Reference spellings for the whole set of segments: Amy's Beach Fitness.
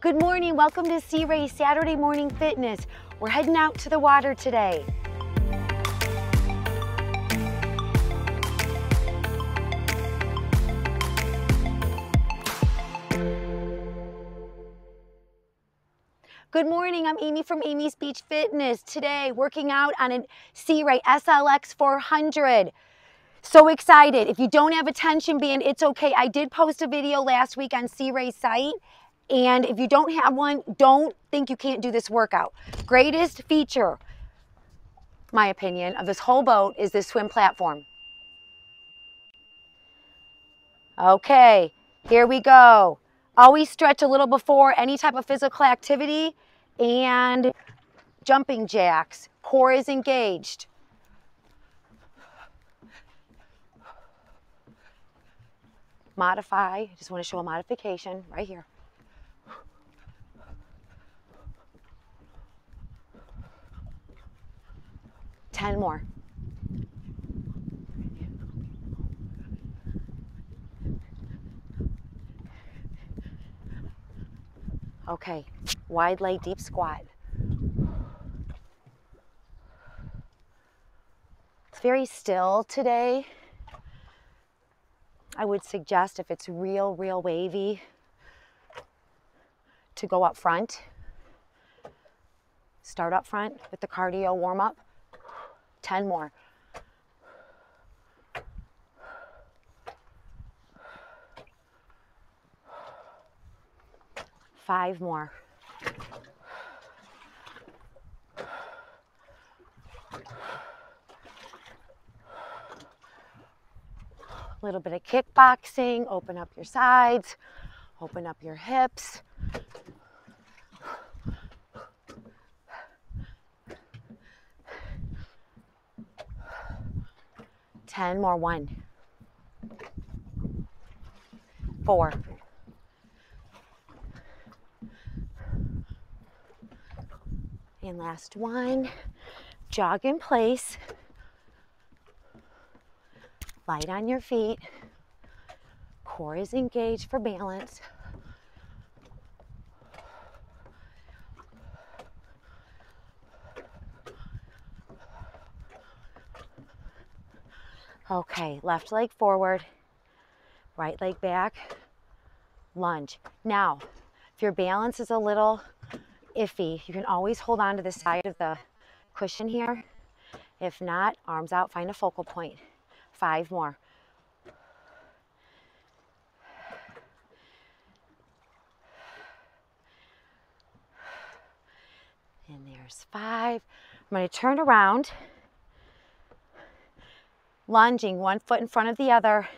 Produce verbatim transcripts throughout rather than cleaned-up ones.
Good morning, welcome to Sea Ray Saturday Morning Fitness. We're heading out to the water today. Good morning, I'm Amy from Amy's Beach Fitness. Today, working out on a Sea Ray S L X four hundred. So excited. If you don't have a tension band, it's okay. I did post a video last week on Sea Ray's site. And if you don't have one, don't think you can't do this workout. Greatest feature, my opinion, of this whole boat is this swim platform. Okay, here we go. Always stretch a little before any type of physical activity and jumping jacks. Core is engaged. Modify, just want to show a modification right here. ten more. Okay, wide leg, deep squat. It's very still today. I would suggest if it's real, real wavy to go up front. Start up front with the cardio warm up. ten more. five more. A little bit of kickboxing. Open up your sides. Open up your hips. ten more, one, four, and last one, jog in place, light on your feet, core is engaged for balance, okay, left leg forward, right leg back, lunge. Now, if your balance is a little iffy, you can always hold on to the side of the cushion here. If not, arms out, find a focal point. five more. And there's five. I'm going to turn around. Lunging, one foot in front of the other.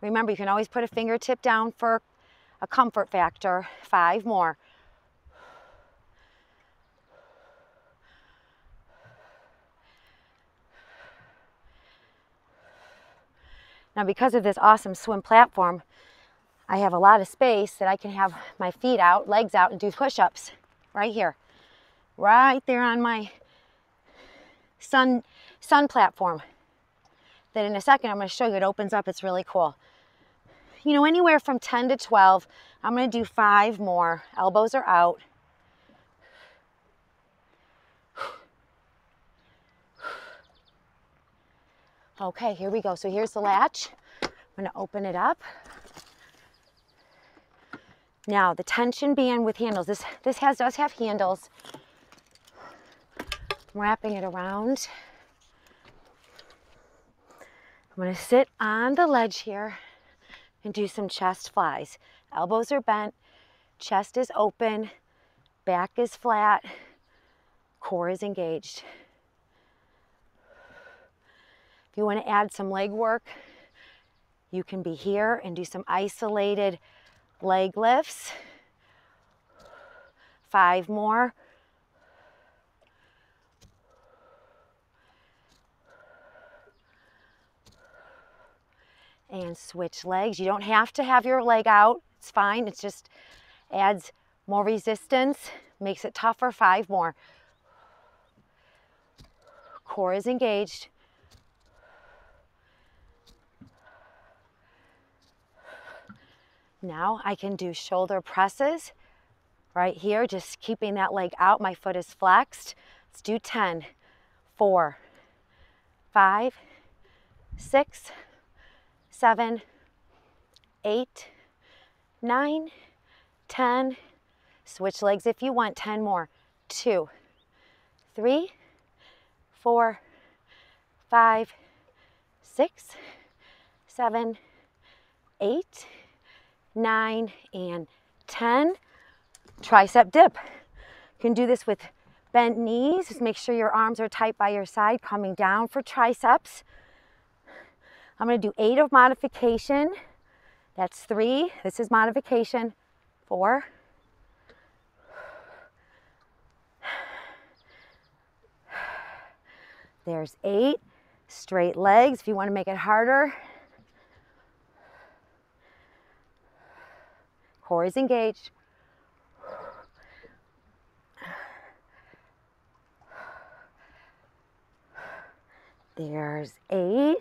Remember, you can always put a fingertip down for a comfort factor. five more. Now, because of this awesome swim platform, I have a lot of space that I can have my feet out, legs out, and do push-ups right here. Right there on my sun, sun platform. That in a second I'm going to show you, it opens up, it's really cool. You know, anywhere from ten to twelve, I'm going to do five more. Elbows are out. Okay, here we go. So here's the latch. I'm going to open it up. Now, the tension band with handles. This, this has, does have handles. I'm wrapping it around. I'm going to sit on the ledge here and do some chest flies. Elbows are bent, chest is open, back is flat, core is engaged. If you want to add some leg work, you can be here and do some isolated leg lifts. five more. And switch legs. You don't have to have your leg out. It's fine. It just adds more resistance, makes it tougher. five more. Core is engaged. Now I can do shoulder presses right here, just keeping that leg out. My foot is flexed. Let's do ten, four, five, six, seven, eight, nine, ten. Switch legs if you want, ten more. Two, three, four, five, six, seven, eight, nine, and ten. Tricep dip. You can do this with bent knees. Just make sure your arms are tight by your side, coming down for triceps. I'm going to do eight of modification. That's three. This is modification. Four. There's eight. Straight legs if you want to make it harder. Core is engaged. There's eight.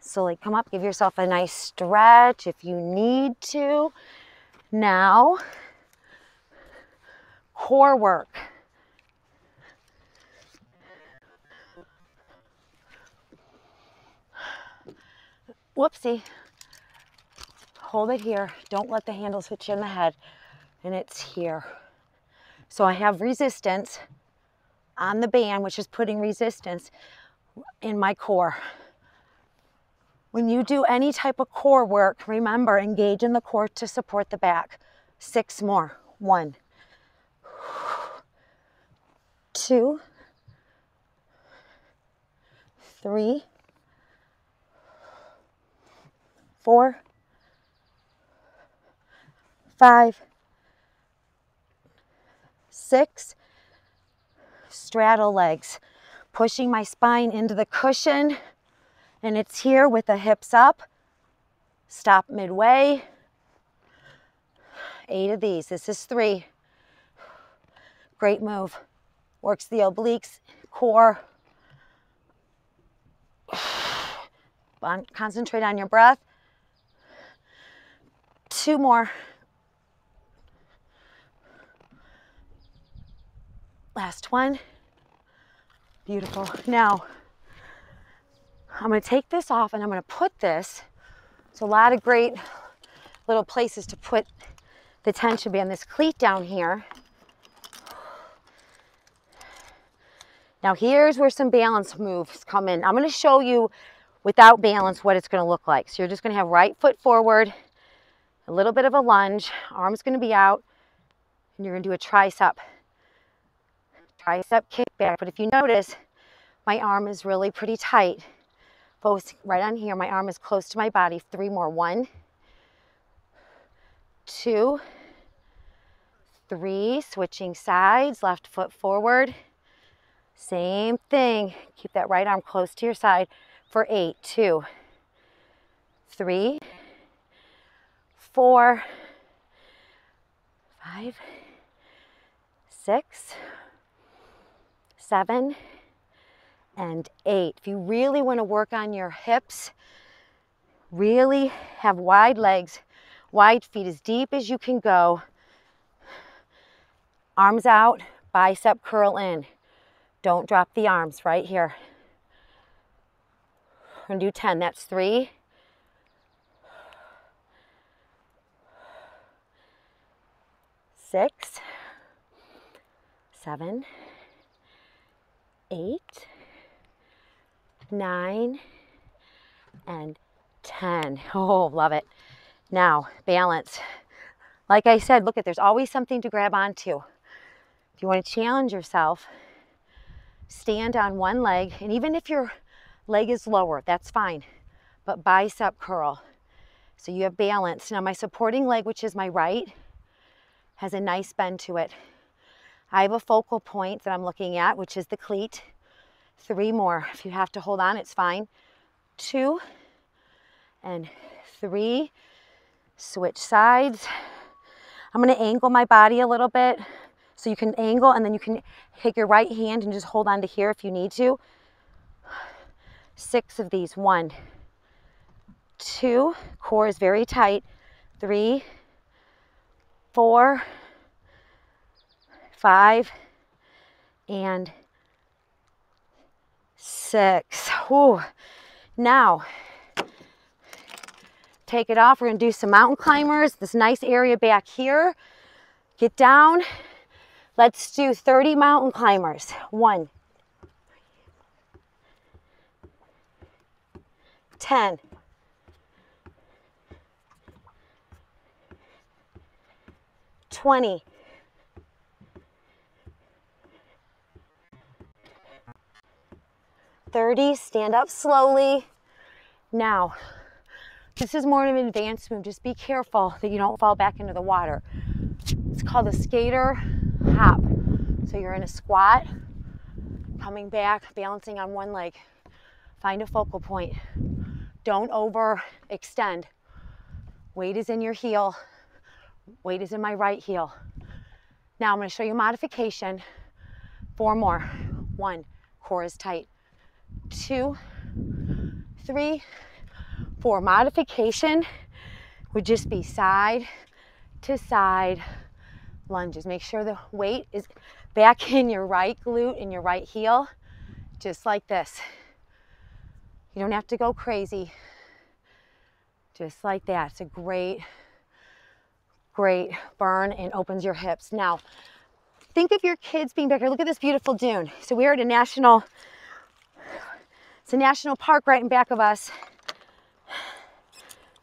Slowly come up, give yourself a nice stretch if you need to. Now, core work. Whoopsie. Hold it here. Don't let the handles hit you in the head. And it's here. So I have resistance on the band, which is putting resistance in my core. When you do any type of core work, remember, engage in the core to support the back. Six more. One, two, three, four, five, six. Straddle legs, pushing my spine into the cushion, and it's here with the hips up. Stop midway. Eight of these. This is three. Great move. Works the obliques, core. Concentrate on your breath. Two more. Last one. Beautiful. Now, I'm going to take this off and I'm going to put this. It's a lot of great little places to put the tension band, this cleat down here. Now here's where some balance moves come in. I'm going to show you without balance what it's going to look like. So you're just going to have right foot forward, a little bit of a lunge, arm's going to be out, and you're going to do a tricep. Tricep kickback, but if you notice, my arm is really pretty tight. Both right on here, my arm is close to my body. Three more. One, two, three. Switching sides, left foot forward. Same thing. Keep that right arm close to your side for eight. Two, three, four, five, six, seven, and eight. If you really want to work on your hips, really have wide legs, wide feet, as deep as you can go. Arms out, bicep curl in. Don't drop the arms right here. We're going to do ten. That's three, six, seven, eight, nine, and ten. Oh, love it. Now, balance. Like I said, look at, there's always something to grab onto. If you want to challenge yourself, stand on one leg, and even if your leg is lower, that's fine, but bicep curl. So you have balance. Now, my supporting leg, which is my right, has a nice bend to it. I have a focal point that I'm looking at, which is the cleat. Three more. If you have to hold on, it's fine. Two and three. Switch sides. I'm going to angle my body a little bit. So you can angle, and then you can take your right hand and just hold on to here if you need to. Six of these. One, two. Core is very tight. Three, four, five and six. Whew. Now, take it off. We're going to do some mountain climbers. This nice area back here. Get down. Let's do thirty mountain climbers. One. ten. twenty. thirty. Stand up slowly. Now, this is more of an advanced move. Just be careful that you don't fall back into the water. It's called a skater hop. So you're in a squat, coming back, balancing on one leg. Find a focal point. Don't overextend. Weight is in your heel. Weight is in my right heel. Now I'm going to show you a modification. Four more. One, core is tight. Two, three, four. Modification would just be side to side lunges. Make sure the weight is back in your right glute and your right heel, just like this. You don't have to go crazy. Just like that. It's a great, great burn and opens your hips. Now, think of your kids being back here. Look at this beautiful dune. So we're at a national, it's a national park right in back of us.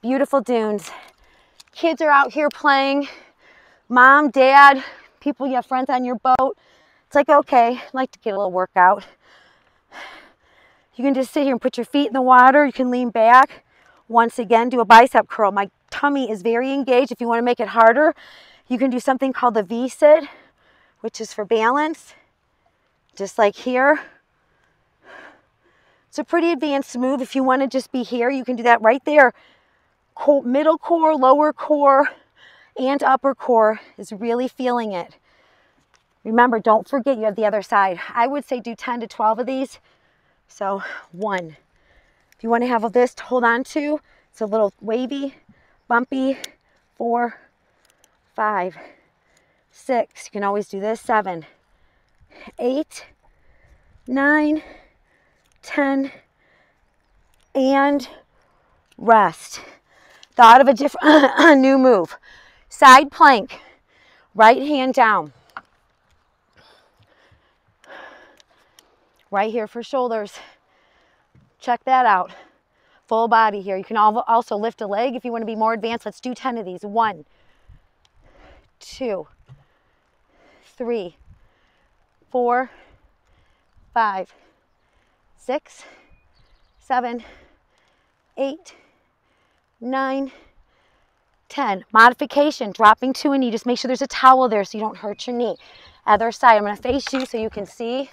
Beautiful dunes. Kids are out here playing. Mom, dad, people, you have friends on your boat. It's like, okay, I'd like to get a little workout. You can just sit here and put your feet in the water. You can lean back. Once again, do a bicep curl. My tummy is very engaged. If you want to make it harder, you can do something called the V-sit, which is for balance, just like here. It's a pretty advanced move. If you want to just be here, you can do that right there. Middle core, lower core, and upper core is really feeling it. Remember, don't forget you have the other side. I would say do ten to twelve of these. So one, if you want to have this to hold on to, it's a little wavy, bumpy, four, five, six, you can always do this, seven, eight, nine, ten, and rest. Thought of a different, a new move. Side plank, right hand down. Right here for shoulders. Check that out. Full body here. You can also lift a leg if you want to be more advanced. Let's do ten of these. One, two, three, four, five, six, seven, eight, nine, ten. Modification, dropping to a knee. Just make sure there's a towel there so you don't hurt your knee. Other side. I'm going to face you so you can see.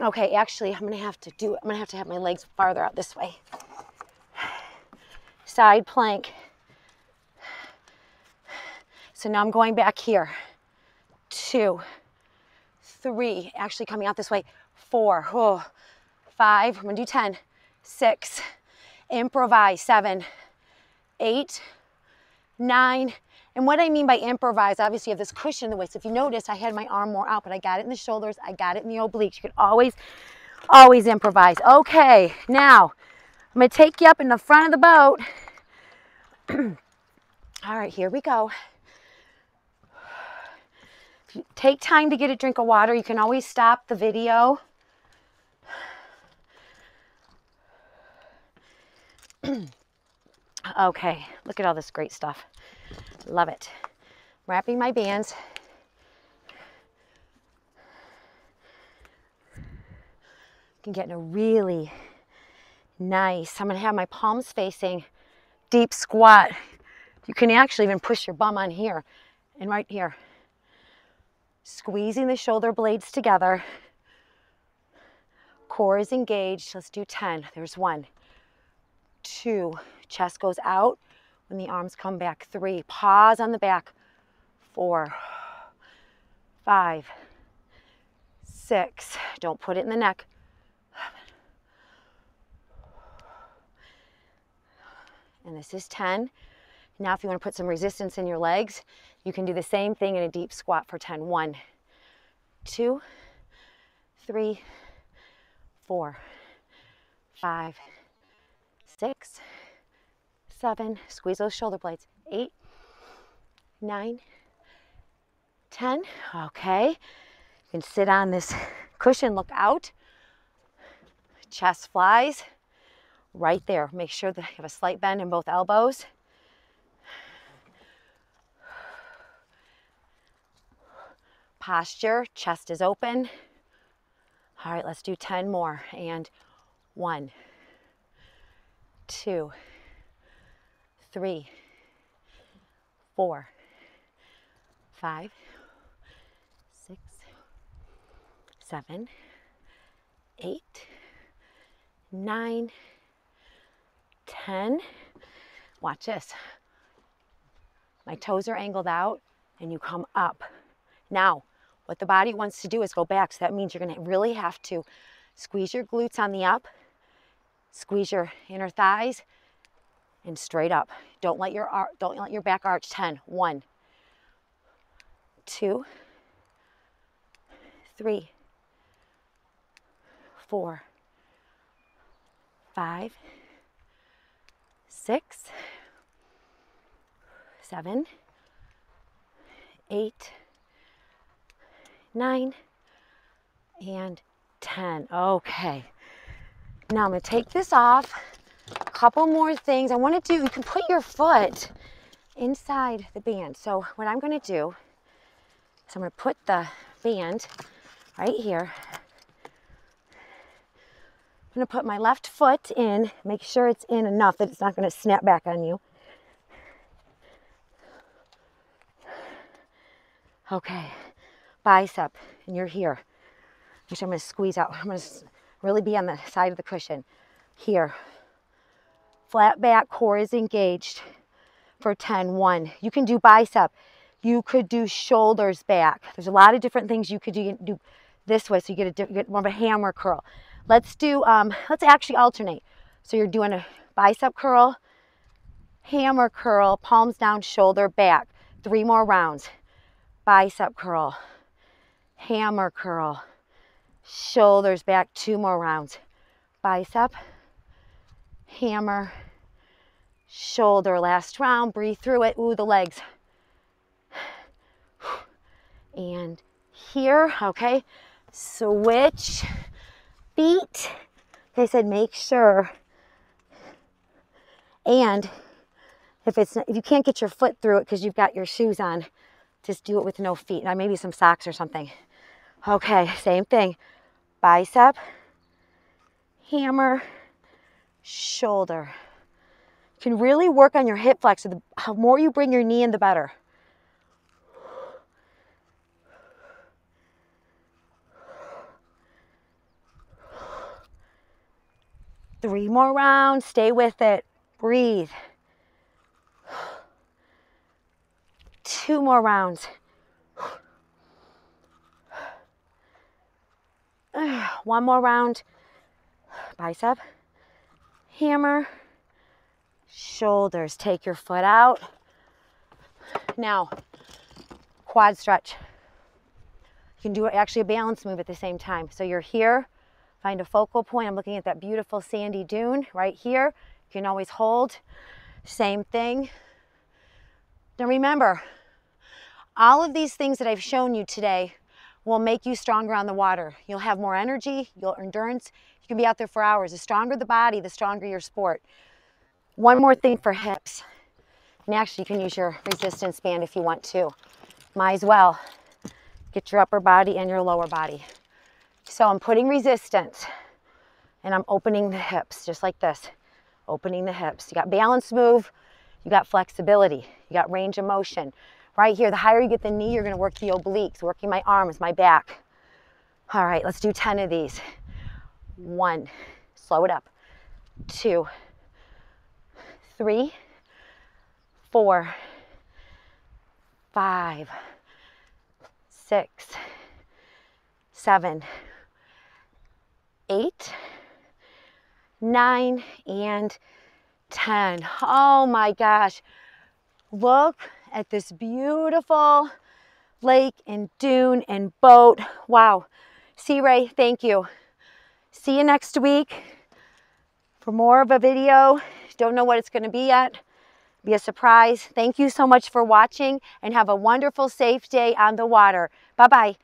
Okay, actually, I'm going to have to do it. I'm going to have to have my legs farther out this way. Side plank. So now I'm going back here. Two, three, actually coming out this way. Four, oh, five, I'm going to do ten. Six, improvise. Seven, eight, nine. And what I mean by improvise, obviously you have this cushion in the waist. If you notice, I had my arm more out, but I got it in the shoulders. I got it in the obliques. You can always, always improvise. Okay, now I'm going to take you up in the front of the boat. All right, here we go. If you take time to get a drink of water. You can always stop the video. Okay, look at all this great stuff. Love it. Wrapping my bands. You can get in a really nice, I'm going to have my palms facing, deep squat. You can actually even push your bum on here and right here. Squeezing the shoulder blades together. Core is engaged. Let's do ten. There's one, two, chest goes out. When the arms come back, three, pause on the back, four, five, six, don't put it in the neck, and this is ten, Now if you want to put some resistance in your legs, you can do the same thing in a deep squat for ten. One, two, three, four, five, six, seven, squeeze those shoulder blades, eight, nine, ten. Okay, you can sit on this cushion, look out, chest flies right there. Make sure that you have a slight bend in both elbows. Posture, chest is open. All right, let's do ten more. And one, two, three, four, five, six, seven, eight, nine, ten. Watch this. My toes are angled out and you come up. Now, what the body wants to do is go back. So that means you're gonna really have to squeeze your glutes on the up, squeeze your inner thighs, and straight up. Don't let your ar don't let your back arch. ten. One, two, three, four, five, six, seven, eight, nine, and ten. Okay. Now I'm going to take this off. A couple more things I want to do. You can put your foot inside the band. So what I'm going to do is I'm going to put the band right here. I'm going to put my left foot in. Make sure it's in enough that it's not going to snap back on you. Okay. Bicep, and you're here, which I'm going to squeeze out. I'm going to really be on the side of the cushion here. Flat back, core is engaged for ten. One. You can do bicep. You could do shoulders back. There's a lot of different things you could do, you can do this way, so you get, a, you get more of a hammer curl. Let's do, um, let's actually alternate. So you're doing a bicep curl, hammer curl, palms down, shoulder back. Three more rounds. Bicep curl, hammer curl, shoulders back. Two more rounds. Bicep, hammer, shoulder. Last round. Breathe through it. Ooh, the legs. And here, okay, switch feet. Like I said, make sure. And if it's if you can't get your foot through it because you've got your shoes on, just do it with no feet. Now maybe some socks or something. Okay, same thing. Bicep, hammer, shoulder. You can really work on your hip flexor. The more you bring your knee in, the better. Three more rounds. Stay with it. Breathe. Two more rounds. One more round. Bicep, hammer, shoulders. Take your foot out. Now, quad stretch. You can do actually a balance move at the same time. So you're here, find a focal point. I'm looking at that beautiful sandy dune right here. You can always hold. Same thing. Now remember, all of these things that I've shown you today will make you stronger on the water. You'll have more energy, you'll endurance. You can be out there for hours. The stronger the body, the stronger your sport. One more thing for hips. And actually, you can use your resistance band if you want to. Might as well get your upper body and your lower body. So I'm putting resistance and I'm opening the hips, just like this. Opening the hips. You got balance move, you got flexibility, you got range of motion. Right here, the higher you get the knee, you're gonna work the obliques, working my arms, my back. All right, let's do ten of these. One, slow it up. Two, three, four, five, six, seven, eight, nine, and ten. Oh my gosh. Look at this beautiful lake and dune and boat. Wow. Sea Ray, thank you. See you next week for more of a video. Don't know what it's going to be yet. Be a surprise. Thank you so much for watching and have a wonderful, safe day on the water. Bye-bye.